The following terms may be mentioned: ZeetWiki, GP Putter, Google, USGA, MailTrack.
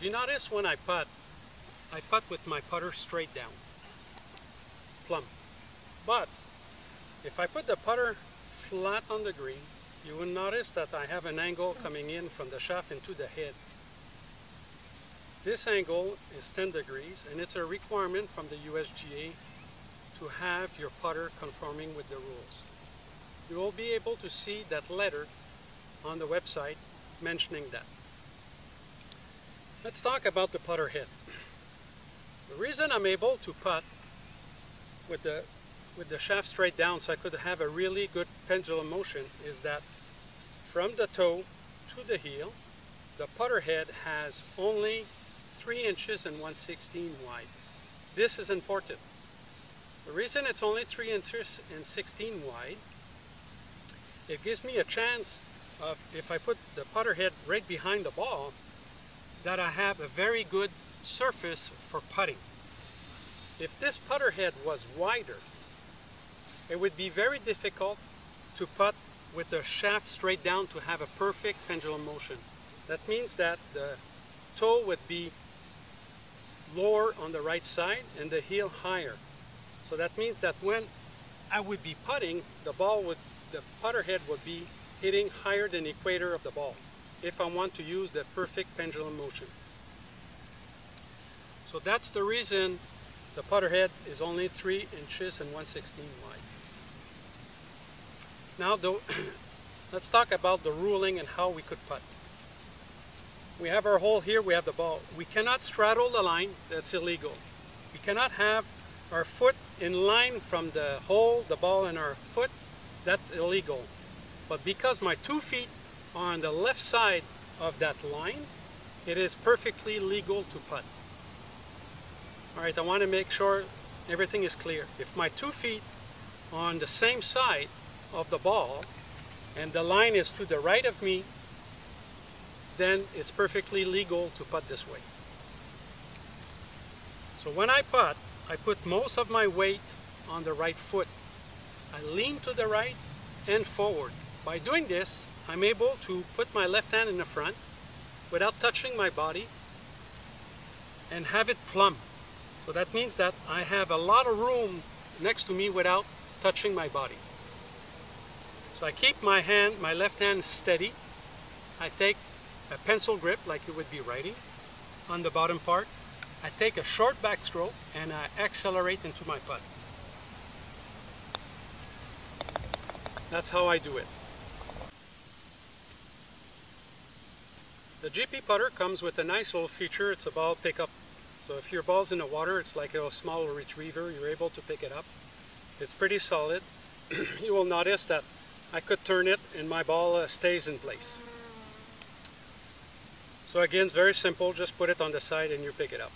Because you notice when I putt with my putter straight down, plumb. But if I put the putter flat on the green, you will notice that I have an angle coming in from the shaft into the head. This angle is 10 degrees, and it's a requirement from the USGA to have your putter conforming with the rules. You will be able to see that letter on the website mentioning that. Let's talk about the putter head. The reason I'm able to putt with the shaft straight down so I could have a really good pendulum motion is that from the toe to the heel, the putter head has only 3 1/16 inches wide. This is important. The reason it's only 3 1/16 inches wide, it gives me a chance of, if I put the putter head right behind the ball, that I have a very good surface for putting. If this putter head was wider, it would be very difficult to putt with the shaft straight down to have a perfect pendulum motion. That means that the toe would be lower on the right side and the heel higher. So that means that when I would be putting, the putter head would be hitting higher than the equator of the ball if I want to use the perfect pendulum motion. So that's the reason the putter head is only 3 1/16 inches wide. Now let's talk about the ruling and how we could putt. We have our hole here, we have the ball. We cannot straddle the line, that's illegal. We cannot have our foot in line from the hole, the ball and our foot, that's illegal. But because my 2 feet are on the left side of that line, it is perfectly legal to putt. All right, I want to make sure everything is clear. If my 2 feet are on the same side of the ball and the line is to the right of me, then it's perfectly legal to putt this way. So when I putt, I put most of my weight on the right foot. I lean to the right and forward. By doing this, I'm able to put my left hand in the front without touching my body and have it plumb. So that means that I have a lot of room next to me without touching my body. So I keep my left hand steady. I take a pencil grip, like you would be writing, on the bottom part. I take a short backstroke and I accelerate into my putt. That's how I do it. The GP putter comes with a nice little feature, it's a ball pickup. So if your ball's in the water, it's like a small retriever, you're able to pick it up. It's pretty solid. You will notice that I could turn it and my ball stays in place. So again, it's very simple, just put it on the side and you pick it up.